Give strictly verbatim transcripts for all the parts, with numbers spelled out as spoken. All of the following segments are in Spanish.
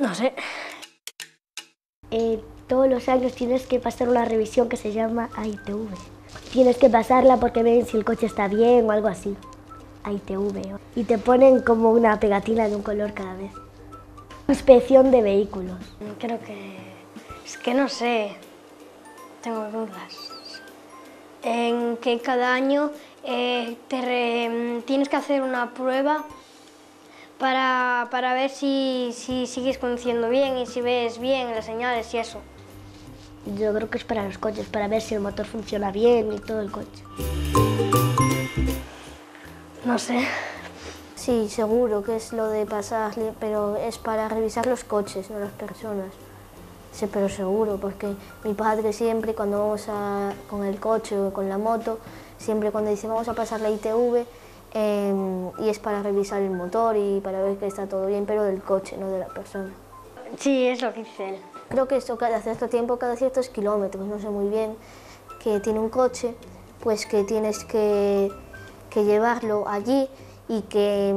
No sé. Eh, todos los años tienes que pasar una revisión que se llama I T V. Tienes que pasarla porque ven si el coche está bien o algo así. I T V. Y te ponen como una pegatina de un color cada vez. Inspección de vehículos. Creo que... es que no sé. Tengo dudas. En que cada año eh, te re, tienes que hacer una prueba para, para ver si, si sigues conduciendo bien y si ves bien las señales y eso. Yo creo que es para los coches, para ver si el motor funciona bien y todo el coche. No sé. Sí, seguro que es lo de pasar, pero es para revisar los coches, no las personas. Sí, pero seguro, porque mi padre siempre cuando vamos a, con el coche o con la moto, siempre cuando dice vamos a pasar la I T V, eh, y es para revisar el motor y para ver que está todo bien, pero del coche, no de la persona. Sí, es lo que dice él. Creo que eso cada cierto tiempo, cada ciertos kilómetros, no sé muy bien, que tiene un coche, pues que tienes que, que llevarlo allí y que,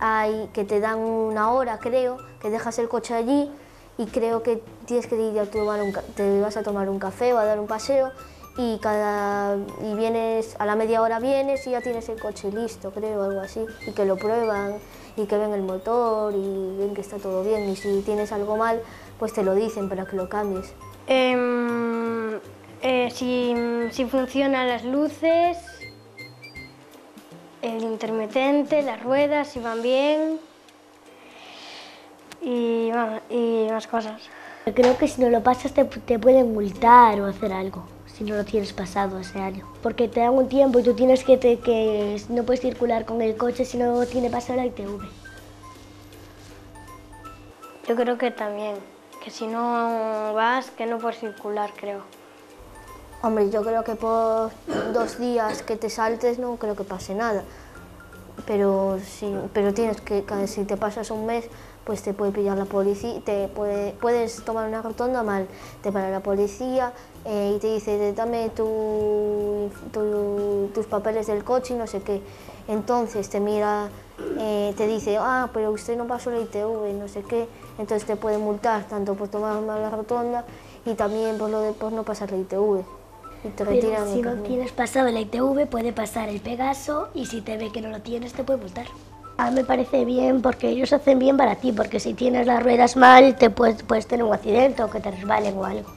hay, que te dan una hora, creo, que dejas el coche allí. Y creo que tienes que ir a tomar un, te vas a tomar un café o a dar un paseo y, cada, y vienes a la media hora vienes y ya tienes el coche listo, creo, algo así. Y que lo prueban y que ven el motor y ven que está todo bien. Y si tienes algo mal, pues te lo dicen para que lo cambies. Eh, eh, si, si funcionan las luces, el intermitente, las ruedas, si van bien... Y, bueno, y más cosas. Creo que si no lo pasas te, te pueden multar o hacer algo, si no lo tienes pasado ese año. Porque te dan un tiempo y tú tienes que, te, que no puedes circular con el coche si no tiene pasado la I T V. Yo creo que también, que si no vas, que no puedes circular, creo. Hombre, yo creo que por dos días que te saltes no creo que pase nada. Pero si, pero tienes que, si te pasas un mes, pues te puede pillar la policía, te puede, puedes tomar una rotonda mal, te para la policía eh, y te dice, dame tu, tu, tus papeles del coche y no sé qué. Entonces te mira, eh, te dice, ah, pero usted no pasó la I T V, no sé qué. Entonces te puede multar tanto por tomar mal la rotonda y también por, lo de, por no pasar la I T V. Y te retiran. Pero si no tienes pasado la I T V, puede pasar el Pegaso y si te ve que no lo tienes, te puede multar. A mí me parece bien porque ellos hacen bien para ti, porque si tienes las ruedas mal te puedes, puedes tener un accidente o que te resbalen o algo.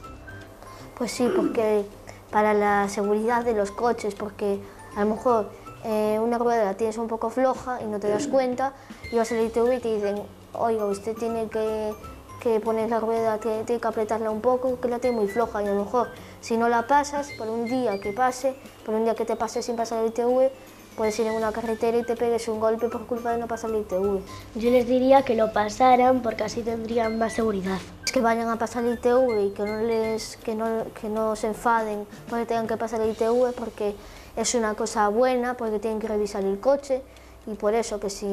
Pues sí, porque para la seguridad de los coches, porque a lo mejor eh, una rueda la tienes un poco floja y no te das cuenta, y vas al I T V y te dicen, oiga, usted tiene que, que poner la rueda, que tiene que apretarla un poco, que la tiene muy floja, y a lo mejor si no la pasas, por un día que pase, por un día que te pase sin pasar el I T V, puedes ir en una carretera y te pegues un golpe por culpa de no pasar la I T V. Yo les diría que lo pasaran porque así tendrían más seguridad. Es que vayan a pasar la I T V y que no, les, que no, que no se enfaden porque tengan que pasar la I T V, porque es una cosa buena, porque tienen que revisar el coche y por eso que si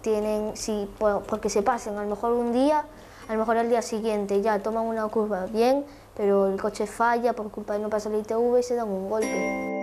tienen, si, porque se pasen a lo mejor un día, a lo mejor al día siguiente ya toman una curva bien, pero el coche falla por culpa de no pasar la I T V y se dan un golpe.